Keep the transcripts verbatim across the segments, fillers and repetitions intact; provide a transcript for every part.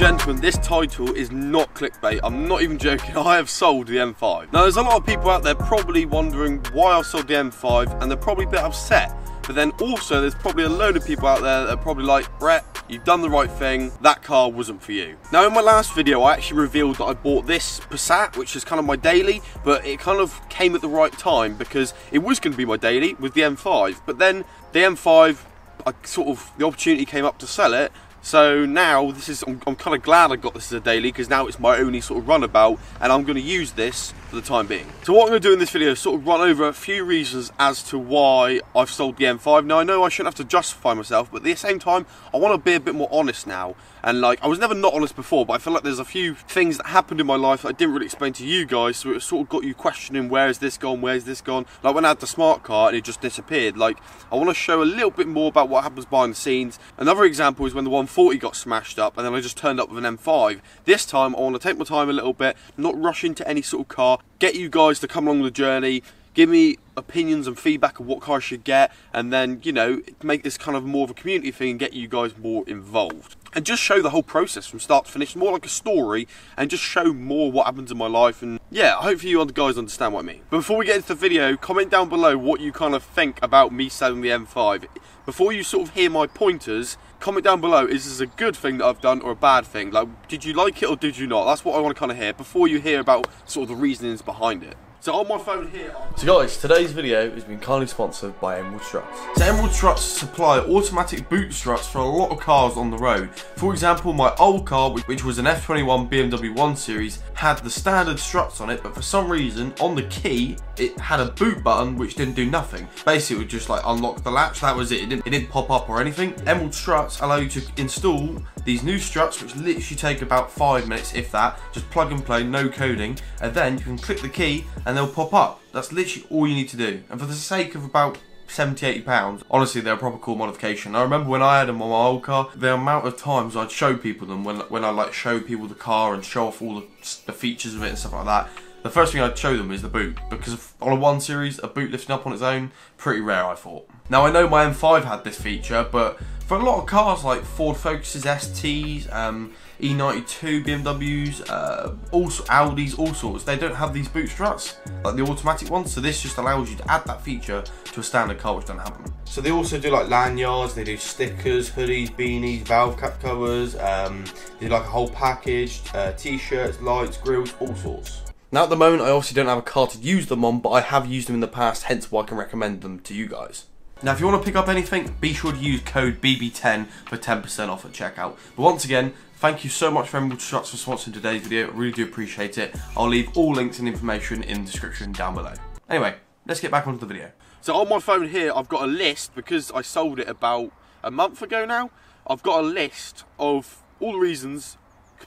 and gentlemen, this title is not clickbait. I'm not even joking. I have sold the M five. Now, there's a lot of people out there probably wondering why I sold the M five, and they're probably a bit upset. But then also, there's probably a load of people out there that are probably like, Brett, you've done the right thing, that car wasn't for you. Now, in my last video, I actually revealed that I bought this Passat, which is kind of my daily, but it kind of came at the right time because it was going to be my daily with the M five, but then the M five, I sort of, the opportunity came up to sell it, so now this is, I'm, I'm kind of glad I got this as a daily because now it's my only sort of runabout, and I'm going to use this for the time being. So what I'm going to do in this video is sort of run over a few reasons as to why I've sold the M five. Now, I know I shouldn't have to justify myself, but at the same time, I want to be a bit more honest now. And like, I was never not honest before, but I feel like there's a few things that happened in my life that I didn't really explain to you guys, so it sort of got you questioning, where is this gone, where's this gone? Like when I had the smart car and it just disappeared, like I want to show a little bit more about what happens behind the scenes. Another example is when the one forty got smashed up and then I just turned up with an M five. This time I want to take my time a little bit, not rush into any sort of car, get you guys to come along the journey, give me opinions and feedback of what car I should get, and then, you know, make this kind of more of a community thing and get you guys more involved. And just show the whole process from start to finish, more like a story, and just show more what happens in my life. And yeah, hopefully you guys understand what I mean. But before we get into the video, comment down below what you kind of think about me selling the M five. Before you sort of hear my pointers, comment down below, is this a good thing that I've done or a bad thing? Like, did you like it or did you not? That's what I want to kind of hear before you hear about sort of the reasonings behind it. So on my phone here... So guys, today's video has been kindly sponsored by Emerald Struts. So Emerald Struts supply automatic boot struts for a lot of cars on the road. For example, my old car, which was an F twenty-one B M W one series, had the standard struts on it, but for some reason, on the key, it had a boot button which didn't do nothing. Basically, it would just like unlock the latch, that was it. It didn't, it didn't pop up or anything. Emerald Struts allow you to install these new struts, which literally take about five minutes, if that. Just plug and play, no coding, and then you can click the key, and they'll pop up. That's literally all you need to do. And for the sake of about seventy, eighty pounds, honestly, they're a proper cool modification. I remember when I had them on my old car, the amount of times I'd show people them, when when I like show people the car and show off all the, the features of it and stuff like that. The first thing I'd show them is the boot, because on a one series, a boot lifting up on its own, pretty rare, I thought. Now, I know my M five had this feature, but for a lot of cars like Ford Focuses, S Ts, um, E ninety-two, B M Ws, uh, also Audis, all sorts, they don't have these boot struts, like the automatic ones, so this just allows you to add that feature to a standard car, which doesn't have them. So they also do like lanyards, they do stickers, hoodies, beanies, valve cap covers, um, they do like a whole package, uh, t-shirts, lights, grills, all sorts. Now at the moment I obviously don't have a car to use them on, but I have used them in the past, hence why I can recommend them to you guys. Now if you want to pick up anything, be sure to use code B B ten for ten percent off at checkout. But once again, thank you so much for Emerald Struts for sponsoring today's video, I really do appreciate it. I'll leave all links and information in the description down below. Anyway, let's get back onto the video. So on my phone here, I've got a list, because I sold it about a month ago now, I've got a list of all the reasons,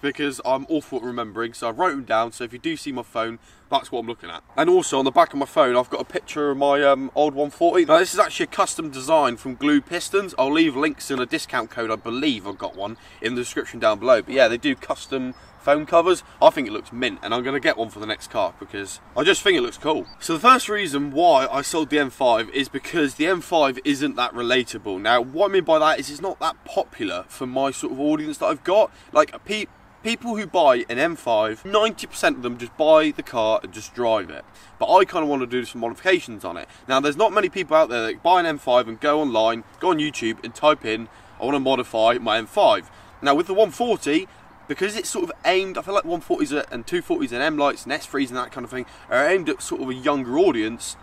because I'm awful at remembering, so I wrote them down, so if you do see my phone, that's what I'm looking at. And also on the back of my phone I've got a picture of my um, old one forty. Now this is actually a custom design from Glue Pistons. I'll leave links and a discount code, I believe I've got one, in the description down below. But yeah, they do custom phone covers. I think it looks mint, and I'm going to get one for the next car because I just think it looks cool. So the first reason why I sold the M five is because the M five isn't that relatable. Now what I mean by that is it's not that popular for my sort of audience that I've got. Like a peep People who buy an M five, ninety percent of them just buy the car and just drive it. But I kind of want to do some modifications on it. Now, there's not many people out there that buy an M five and go online, go on YouTube and type in, I want to modify my M five. Now, with the one forty, because it's sort of aimed, I feel like one forties and two forties and M lights and S threes and that kind of thing are aimed at sort of a younger audience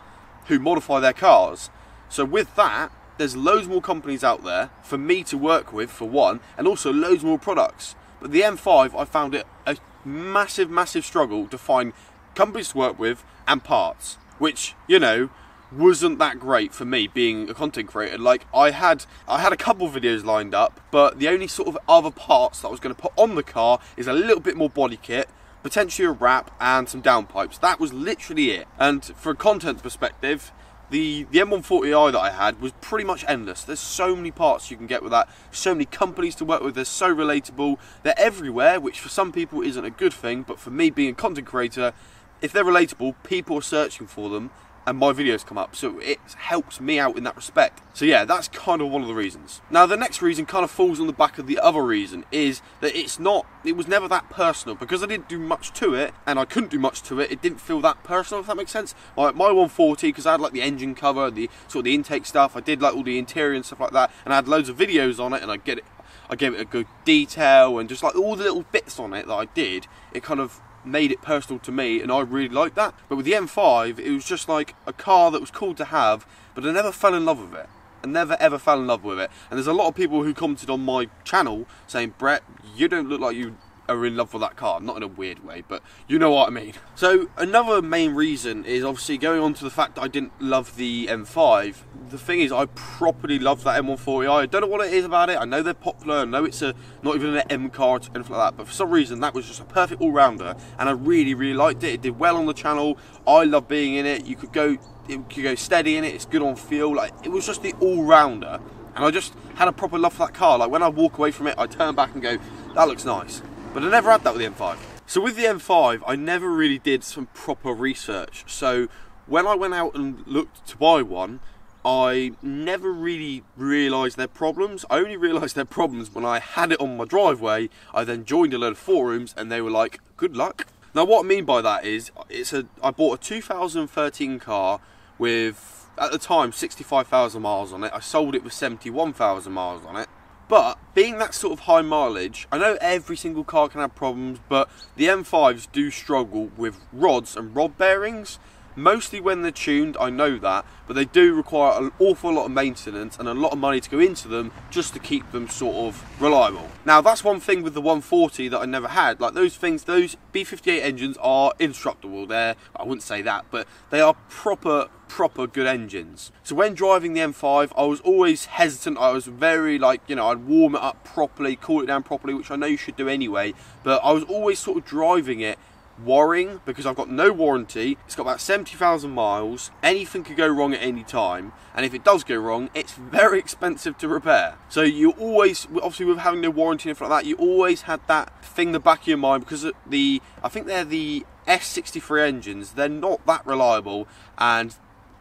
who modify their cars. So with that, there's loads more companies out there for me to work with, for one, and also loads more products. But the M five, I found it a massive, massive struggle to find companies to work with and parts, which, you know, wasn't that great for me being a content creator. Like, I had I had a couple videos lined up, but the only sort of other parts that I was going to put on the car is a little bit more body kit, potentially a wrap, and some downpipes. That was literally it. And for a content perspective, The, the M one forty i that I had was pretty much endless. There's so many parts you can get with that, so many companies to work with, they're so relatable, they're everywhere, which for some people isn't a good thing, but for me being a content creator, if they're relatable, people are searching for them, and my videos come up, so it helps me out in that respect. So yeah, that's kind of one of the reasons. Now the next reason kind of falls on the back of the other reason, is that it's not, it was never that personal, because I didn't do much to it, and I couldn't do much to it, it didn't feel that personal, if that makes sense. Like my one forty, because I had like the engine cover, the sort of the intake stuff, I did like all the interior and stuff like that, and I had loads of videos on it, and I get it, I gave it a good detail, and just like all the little bits on it that I did, it kind of made it personal to me, and I really liked that. But with the M five, it was just like a car that was cool to have, but I never fell in love with it. I never ever fell in love with it. And there's a lot of people who commented on my channel saying, Brett, you don't look like you are in love with that car. Not in a weird way, but you know what I mean. So another main reason is obviously going on to the fact that I didn't love the M five. The thing is, I properly love that M one forty i. I don't know what it is about it. I know they're popular, I know it's a not even an M car or anything like that, but for some reason that was just a perfect all-rounder, and I really really liked it. It did well on the channel, I love being in it. You could go, it could go steady in it, it's good on feel, like it was just the all-rounder, and I just had a proper love for that car. Like when I walk away from it, I turn back and go, that looks nice. But I never had that with the M five. So with the M five, I never really did some proper research. So when I went out and looked to buy one, I never really realised their problems. I only realised their problems when I had it on my driveway. I then joined a load of forums and they were like, good luck. Now what I mean by that is, it's a, I bought a two thousand thirteen car with, at the time, sixty-five thousand miles on it. I sold it with seventy-one thousand miles on it. But being that sort of high mileage, I know every single car can have problems, but the M fives do struggle with rods and rod bearings. Mostly when they're tuned, I know that, but they do require an awful lot of maintenance and a lot of money to go into them just to keep them sort of reliable. Now that's one thing with the one forty that I never had. Like those things, those B fifty-eight engines are indestructible. They're, I wouldn't say that, but they are proper, proper good engines. So when driving the M five, I was always hesitant. I was very like, you know, I'd warm it up properly, cool it down properly, which I know you should do anyway, but I was always sort of driving it worrying, because I've got no warranty, it's got about seventy thousand miles, anything could go wrong at any time, and if it does go wrong, it's very expensive to repair. So you always, obviously with having no warranty and stuff like that, you always had that thing in the back of your mind, because the, I think they're the S sixty-three engines, they're not that reliable, and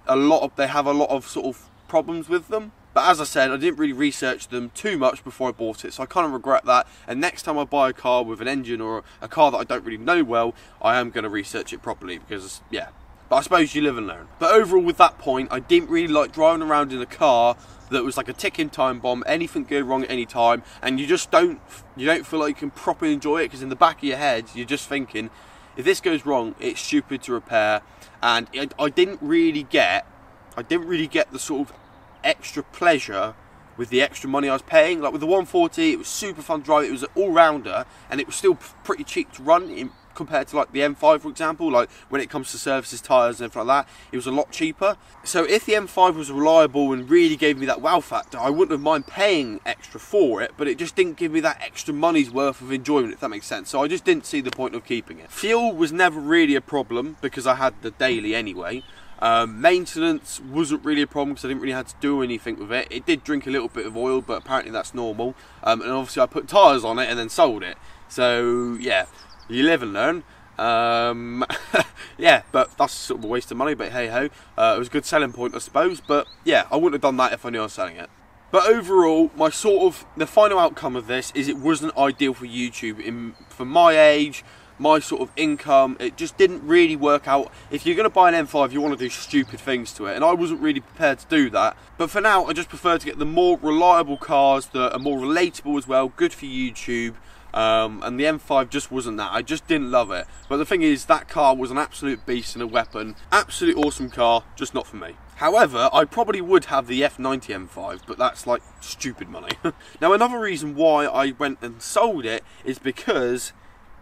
a lot of, they have a lot of sort of problems with them. But as I said, I didn't really research them too much before I bought it, so I kind of regret that. And next time I buy a car with an engine or a car that I don't really know well, I am going to research it properly, because, yeah. But I suppose you live and learn. But overall, with that point, I didn't really like driving around in a car that was like a ticking time bomb, anything go wrong at any time, and you just don't, you don't feel like you can properly enjoy it, because in the back of your head, you're just thinking, if this goes wrong, it's stupid to repair. And it, I didn't really get, I didn't really get the sort of extra pleasure with the extra money I was paying. Like with the one forty, it was super fun to drive, it was an all-rounder, and it was still pretty cheap to run in, compared to like the M five, for example. Like when it comes to services, tyres and everything like that, it was a lot cheaper. So if the M five was reliable and really gave me that wow factor, I wouldn't have mind paying extra for it, but it just didn't give me that extra money's worth of enjoyment, if that makes sense. So I just didn't see the point of keeping it. Fuel was never really a problem, because I had the daily anyway. Um, maintenance wasn't really a problem, because I didn't really have to do anything with it. It did drink a little bit of oil, but apparently that's normal. Um, and obviously I put tyres on it and then sold it. So yeah, you live and learn. Um, yeah, but that's sort of a waste of money, but hey ho. Uh, it was a good selling point, I suppose. But yeah, I wouldn't have done that if I knew I was selling it. But overall, my sort of, the final outcome of this is it wasn't ideal for YouTube. In, for my age, my sort of income, it just didn't really work out. If you're going to buy an M five, you want to do stupid things to it, and I wasn't really prepared to do that. But for now, I just prefer to get the more reliable cars that are more relatable as well, good for YouTube, um, and the M five just wasn't that. I just didn't love it. But the thing is, that car was an absolute beast and a weapon. Absolute awesome car, just not for me. However, I probably would have the F ninety M five, but that's like stupid money. Now, another reason why I went and sold it is because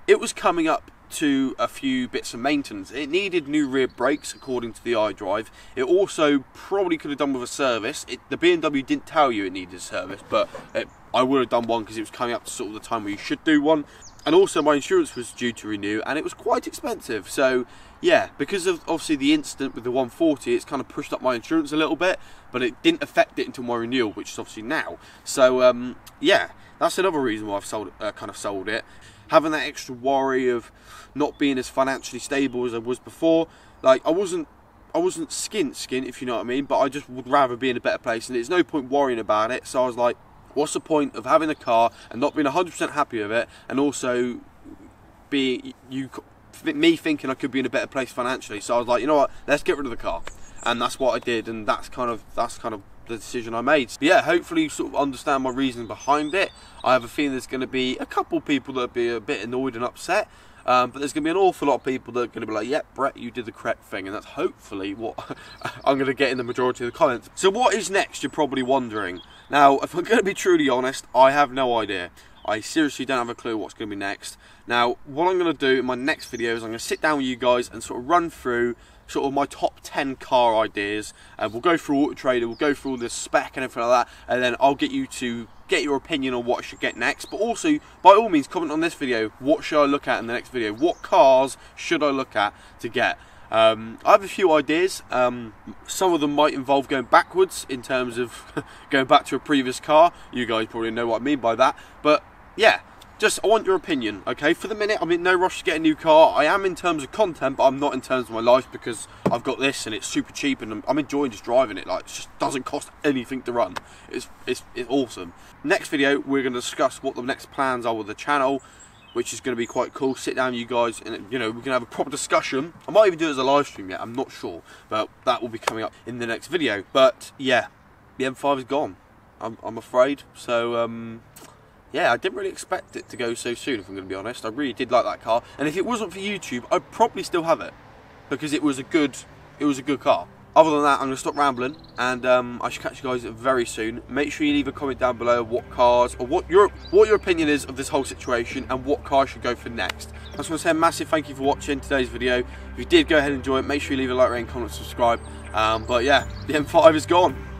it was coming up to a few bits of maintenance. It needed new rear brakes, according to the iDrive. It also probably could have done with a service. It, the B M W didn't tell you it needed a service, but it, I would have done one, because it was coming up to sort of the time where you should do one. And also my insurance was due to renew, and it was quite expensive. So yeah, because of obviously the incident with the one forty, it's kind of pushed up my insurance a little bit, but it didn't affect it until my renewal, which is obviously now. So um, yeah, that's another reason why I've sold, uh, kind of sold it. Having that extra worry of not being as financially stable as I was before. Like I wasn't I wasn't skint skint, if you know what I mean, but I just would rather be in a better place, and there's no point worrying about it. So I was like, what's the point of having a car and not being one hundred percent happy with it, and also be you me thinking I could be in a better place financially? So I was like, you know what, let's get rid of the car. And that's what I did, and that's kind of that's kind of the decision I made. But yeah, hopefully you sort of understand my reason behind it. I have a feeling there's going to be a couple people that'll be a bit annoyed and upset, um, but there's going to be an awful lot of people that are going to be like, yep, yeah, Brett, you did the correct thing. And that's hopefully what I'm going to get in the majority of the comments. So what is next, you're probably wondering. Now, if I'm going to be truly honest, I have no idea. I seriously don't have a clue what's going to be next. Now, what I'm going to do in my next video is I'm going to sit down with you guys and sort of run through sort of my top ten car ideas, and we'll go through Auto Trader, we'll go through all the spec and everything like that, and then I'll get you to get your opinion on what I should get next. But also, by all means, comment on this video, what should I look at in the next video? What cars should I look at to get? Um, I have a few ideas. Um, some of them might involve going backwards in terms of going back to a previous car. You guys probably know what I mean by that, but yeah, just I want your opinion, okay? For the minute, I'm in no rush to get a new car. I am in terms of content, but I'm not in terms of my life, because I've got this and it's super cheap, and I'm, I'm enjoying just driving it. Like, it just doesn't cost anything to run. It's it's it's awesome. Next video, we're going to discuss what the next plans are with the channel, which is going to be quite cool. Sit down, you guys, and you know, we can have a proper discussion. I might even do it as a live stream yet, I'm not sure, but that will be coming up in the next video. But yeah, the M five is gone, I'm, I'm afraid. So um, yeah, I didn't really expect it to go so soon, if I'm going to be honest. I really did like that car, and if it wasn't for YouTube, I'd probably still have it, because it was a good, it was a good car. Other than that, I'm going to stop rambling, and um, I should catch you guys very soon. Make sure you leave a comment down below what cars, or what your what your opinion is of this whole situation, and what car should go for next. I just want to say a massive thank you for watching today's video. If you did, go ahead and enjoy it. Make sure you leave a like, rating, comment, subscribe. Um, but yeah, the M five is gone.